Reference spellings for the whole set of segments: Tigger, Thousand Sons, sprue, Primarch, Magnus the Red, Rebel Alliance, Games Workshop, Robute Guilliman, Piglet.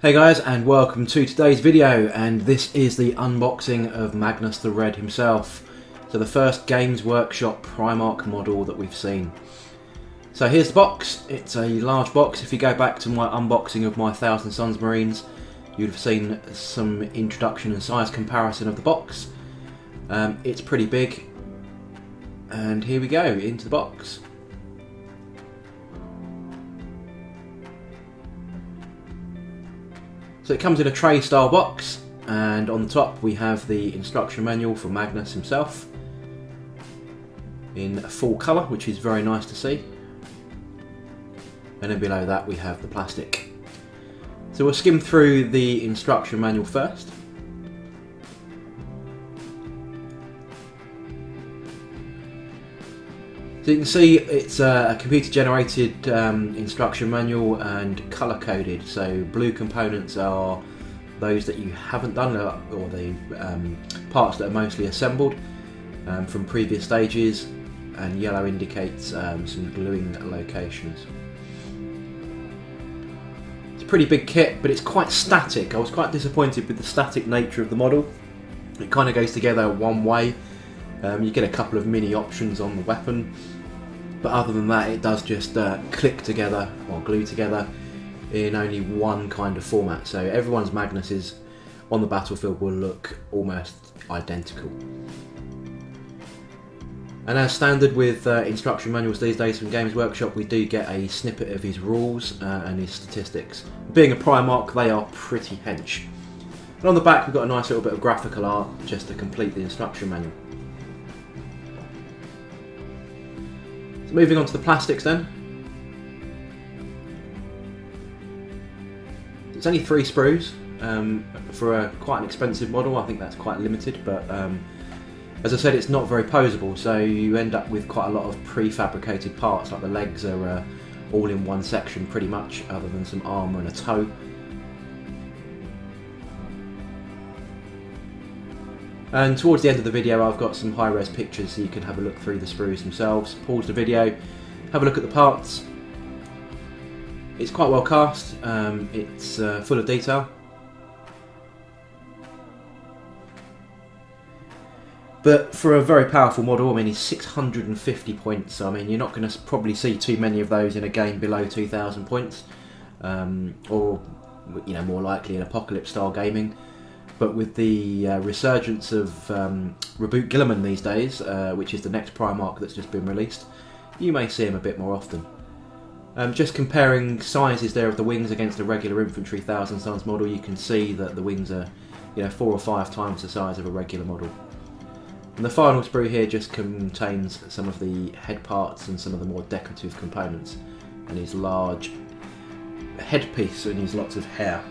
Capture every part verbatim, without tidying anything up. Hey guys, and welcome to today's video, and this is the unboxing of Magnus the Red himself. So the first Games Workshop Primarch model that we've seen. So here's the box. It's a large box. If you go back to my unboxing of my Thousand Sons Marines, you'd have seen some introduction and size comparison of the box. Um, it's pretty big, and here we go, into the box. So it comes in a tray style box, and on the top we have the instruction manual for Magnus himself in full colour, which is very nice to see. And then below that we have the plastic. So we'll skim through the instruction manual first. So you can see it's a computer generated um, instruction manual and colour coded, so blue components are those that you haven't done, or the um, parts that are mostly assembled um, from previous stages, and yellow indicates um, some gluing locations. It's a pretty big kit, but it's quite static. I was quite disappointed with the static nature of the model. It kind of goes together one way. Um, you get a couple of mini options on the weapon, but other than that it does just uh, click together or glue together in only one kind of format, so everyone's Magnuses on the battlefield will look almost identical. And as standard with uh, instruction manuals these days from Games Workshop, we do get a snippet of his rules uh, and his statistics. Being a Primarch, they are pretty hench. And on the back we've got a nice little bit of graphical art just to complete the instruction manual. So moving on to the plastics then. It's only three sprues um, for a, quite an expensive model. I think that's quite limited, but um, as I said, it's not very posable, so you end up with quite a lot of prefabricated parts, like the legs are uh, all in one section pretty much, other than some armour and a toe. And towards the end of the video I've got some high-res pictures so you can have a look through the sprues themselves. Pause the video, have a look at the parts. It's quite well cast, um, it's uh, full of detail. But for a very powerful model, I mean, it's six hundred fifty points, so I mean you're not going to probably see too many of those in a game below two thousand points. Um, or, you know, more likely in apocalypse-style gaming. But with the uh, resurgence of um, Robute Guilliman these days, uh, which is the next Primarch that's just been released, you may see him a bit more often. Um, just comparing sizes there of the wings against a regular infantry Thousand Sons model, you can see that the wings are, you know, four or five times the size of a regular model. And the final sprue here just contains some of the head parts and some of the more decorative components, and his large headpiece and his lots of hair.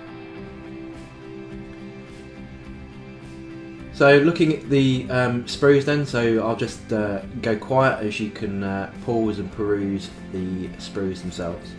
So looking at the um, sprues then, so I'll just uh, go quiet as you can uh, pause and peruse the sprues themselves.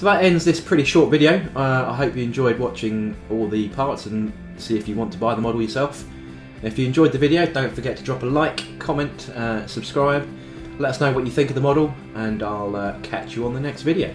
So that ends this pretty short video. Uh, I hope you enjoyed watching all the parts and see if you want to buy the model yourself. If you enjoyed the video, don't forget to drop a like, comment, uh, subscribe. Let us know what you think of the model, and I'll uh, catch you on the next video.